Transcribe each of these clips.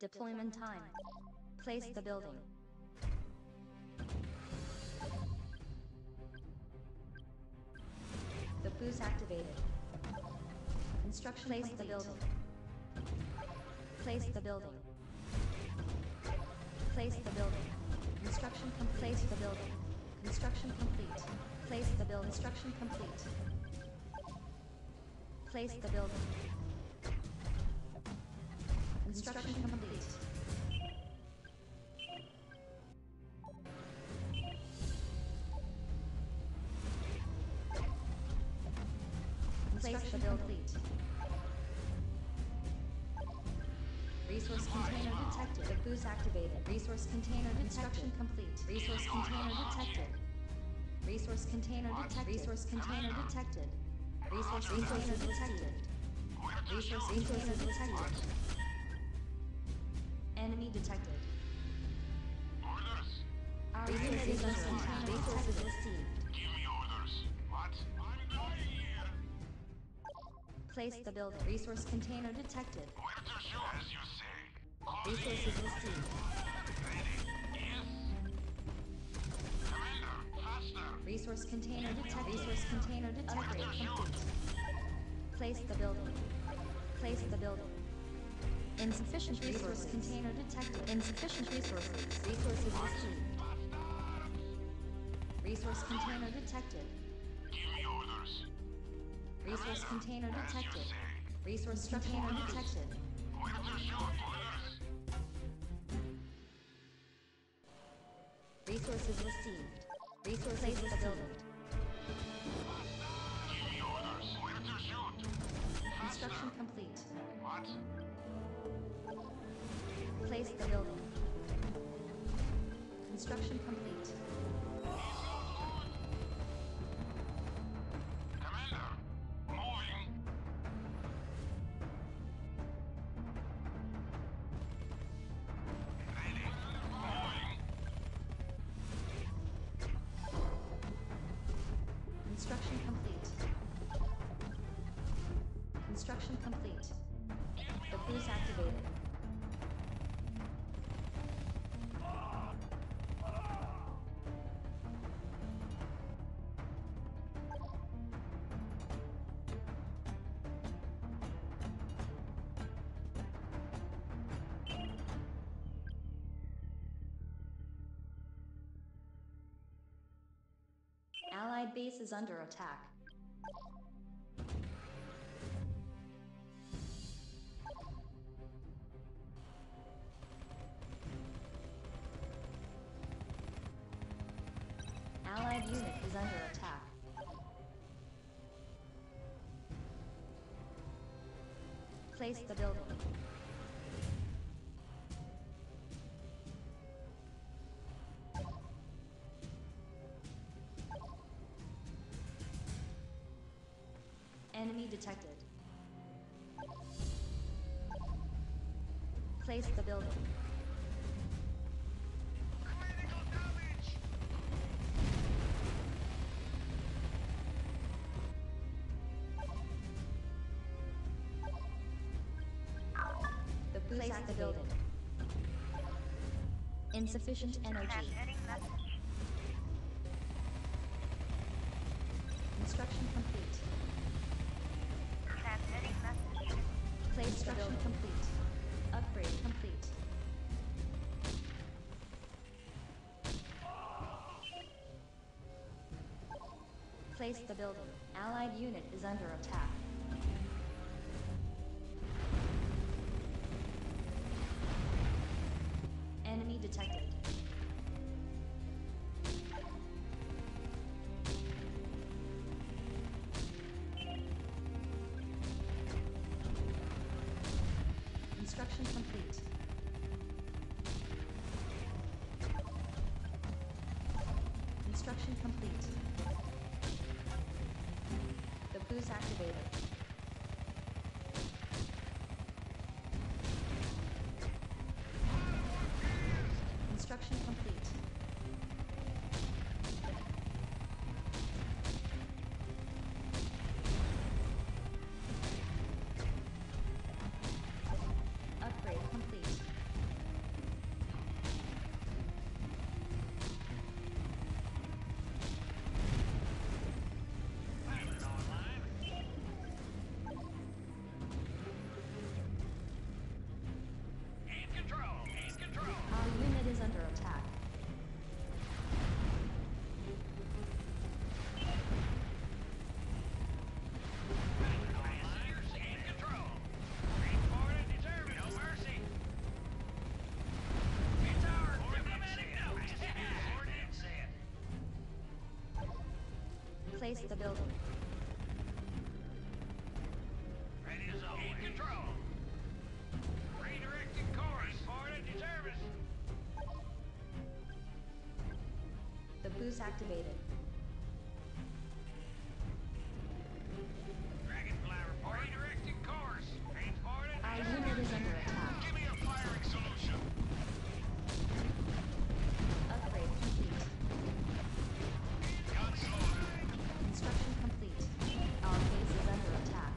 Deployment time. Place the building. The boost activated. Construction place the building. Place the building. Place the building. Construction complete. Place the building. Construction complete. Place the building. Construction complete. Place the building. Construction complete. Place the building. Resource container detected. The boost activated. Resource container construction complete. Resource container detected. Resource container detected. Resource container detected. Resource container detected. Resource container detected. Enemy detected. Our unit is under resources received. Give me orders. What? I'm dying here. Place the building. Resource container detected. As you say. Resources received. Yes. Commander, faster. Resource container detected. Resource container detected. Complete. Place the building. Place the building. Insufficient resources. Resource container detected. Insufficient resources. Resources received. Resource container detected. Give me orders. Resource container detected. Resource container detected. Resources received. Resources in the building. Give me orders. Where to shoot? Construction complete. What? Place the building. Construction complete. Allied base is under attack. Allied unit is under attack. Place the building. Enemy detected. Place the building. Critical damage! The place the building. Insufficient energy. Construction complete. Place the building. Complete. Upgrade complete. Place the building. Allied unit is under attack. Enemy detected. Construction complete. Construction complete. The boost activated. Construction complete. Upgrade complete. replace the building. Ready to zone. In control. Redirecting course forward into service. The boost activated. Dragonfly report. Redirecting course. Hands forward into service. Our unit is under attack. Give me a firing solution. Upgrade complete. Construction complete. Our base is under attack.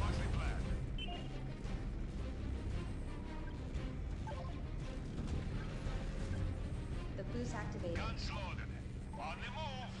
Boxing plan. The boost activated. Guns loaded. On the move.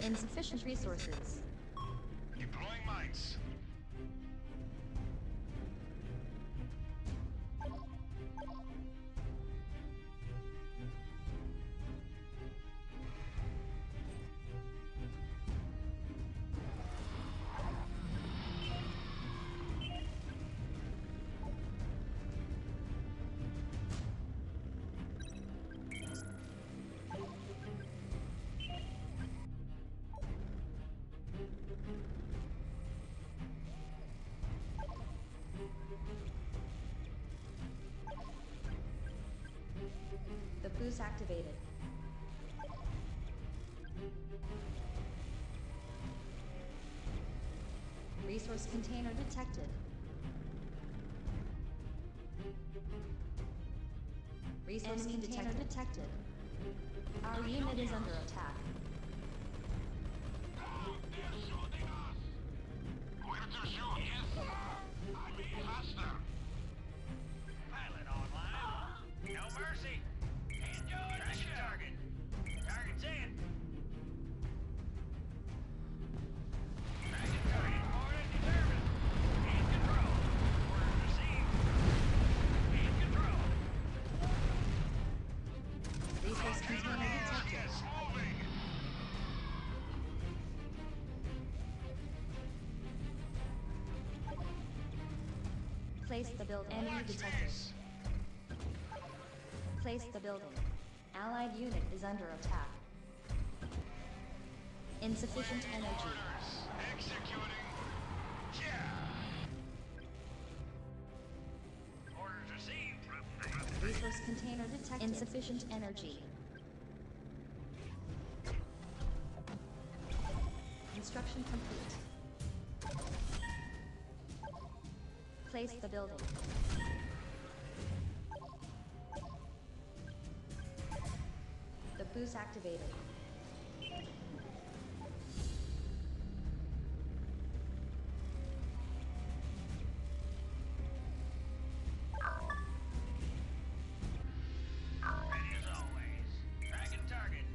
Insufficient resources. Deploying mines. The boost activated. Resource container detected. Resource container detected. Our unit is under attack. They're shooting us! Where to shoot? Yes, sir! I'm being hostile! Pilot online! No mercy! Enjoy the show! Target! Target's in! Target, target! Forward and determined! In control! Order received! In control! Resource container detected! Is moving! Place the building. Enemy detected. Place the building. Allied unit is under attack. Insufficient energy. Executing. Yeah. Orders received. Resource container detected. Insufficient energy. Construction complete. Place the building. The boost activated. Ready as always. Dragon target.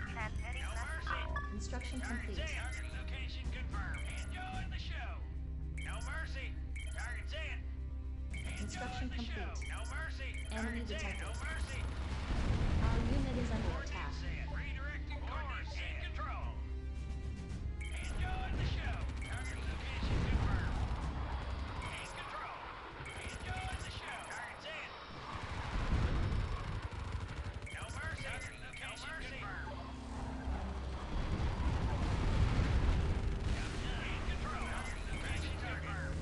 Transmitting. No mercy. Construction complete. Target location confirmed. Enjoying the show. No mercy. Target's in. Construction complete. No mercy. Enemy detected. No mercy. Our unit is under attack. Redirecting course. In control. Enjoying the show. Target location confirmed. In control. Enjoying the show. Target's in. No mercy. Target location confirmed. In control. Target location confirmed.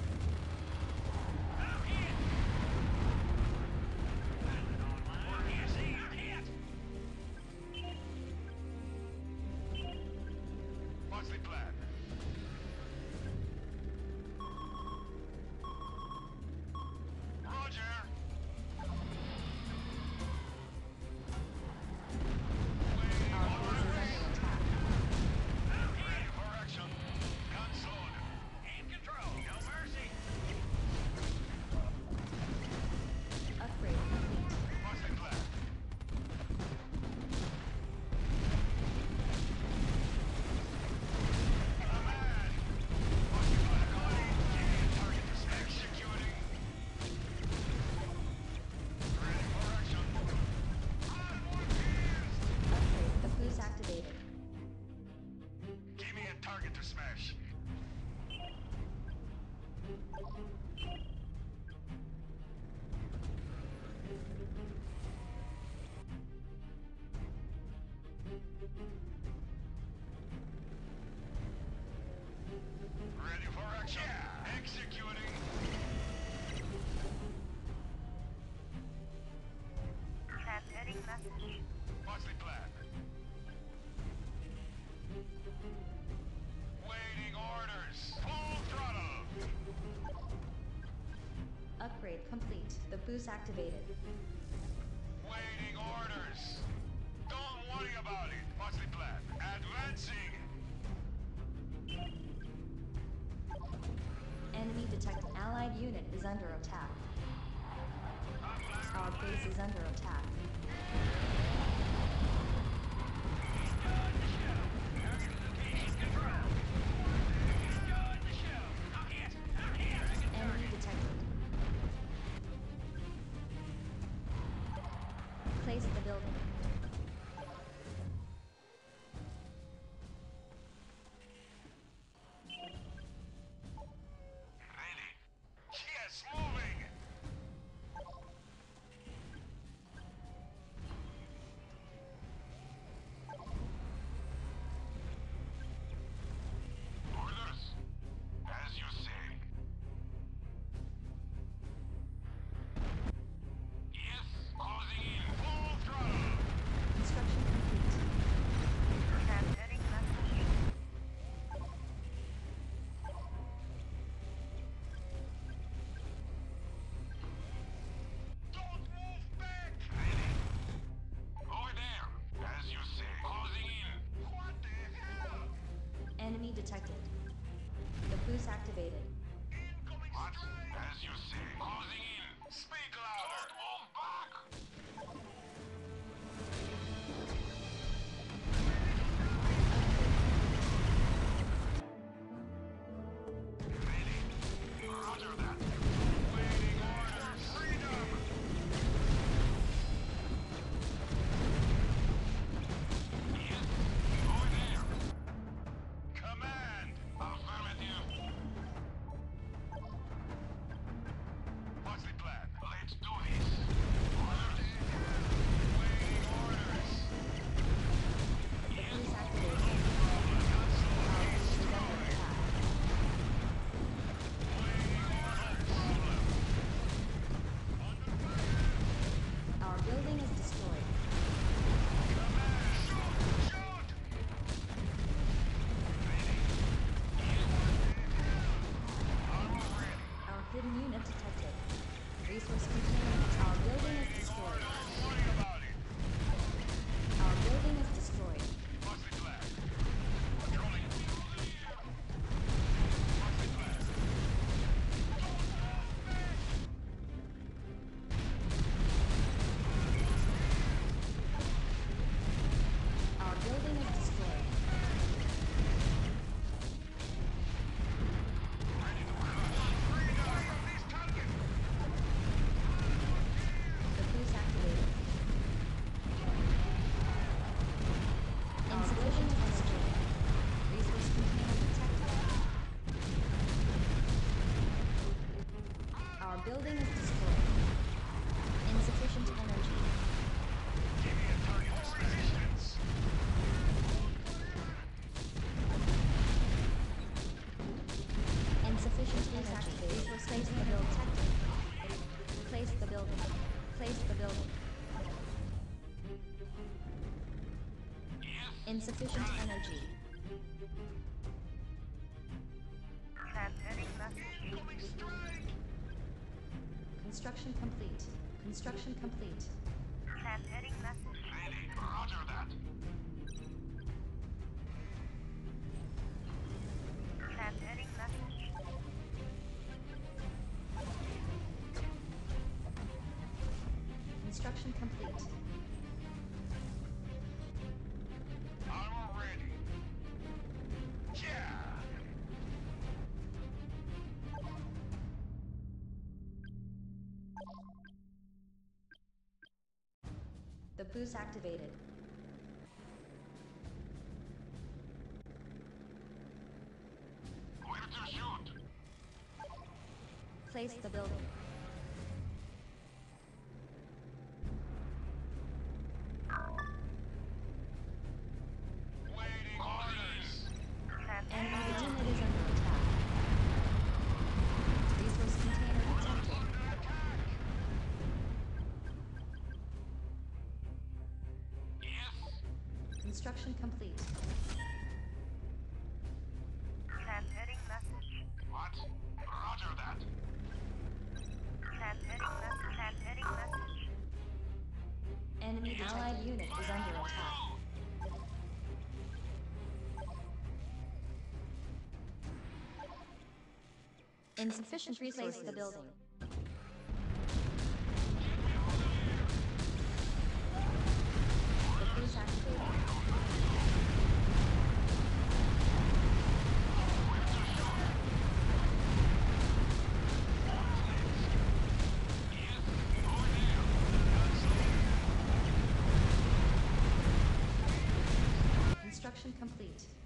complete. The boost activated. Waiting orders! Don't worry about it! What's the plan? Advancing! Enemy detected. Allied unit is under attack. Our base is under attack. Enemy detected. Place the building. Insufficient energy. Construction complete. Construction complete. Transmitting message. Ready. Roger that. Transmitting message. Construction complete. The boost activated. Where to shoot? Place the building. Waiting orders. And my unit is under attack. Resource container detected. Construction complete. Transmitting message. What? Roger that. Transmitting Insufficient resources in the building. Construction complete.